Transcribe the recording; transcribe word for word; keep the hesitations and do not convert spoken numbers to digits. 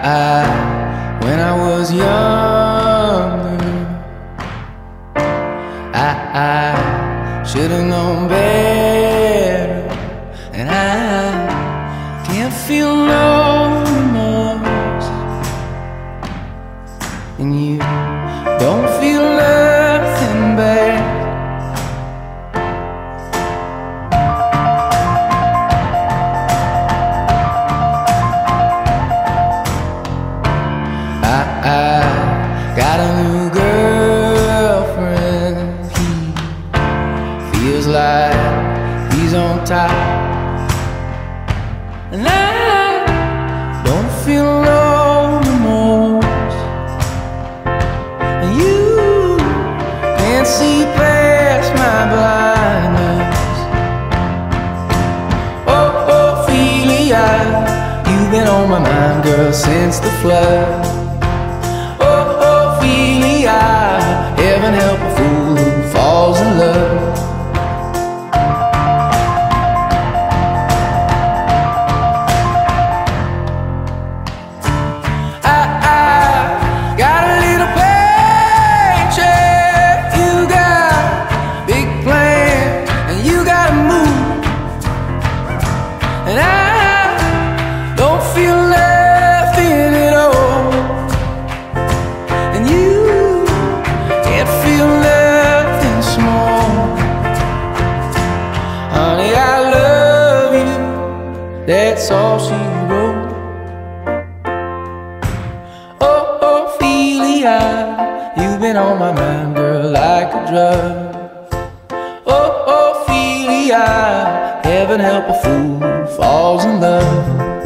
I, when I was younger, I, I should have known better. And I can't feel no remorse, and you don't feel nothing bad. I, I got a new girlfriend. He feels like he's on top, and I don't feel no remorse, and you can't see past my blindness. Oh, Ophelia, you've been on my mind, girl, since the flood. Heaven help a fool who falls in love. I, I got a little paycheck. You got big plans, and you gotta move. And I don't feel nothing at all. And you feel nothing small. Honey, I love you, that's all she wrote. Oh, Ophelia, you've been on my mind, girl, like a drug. Oh, Ophelia, heaven help a fool who falls in love.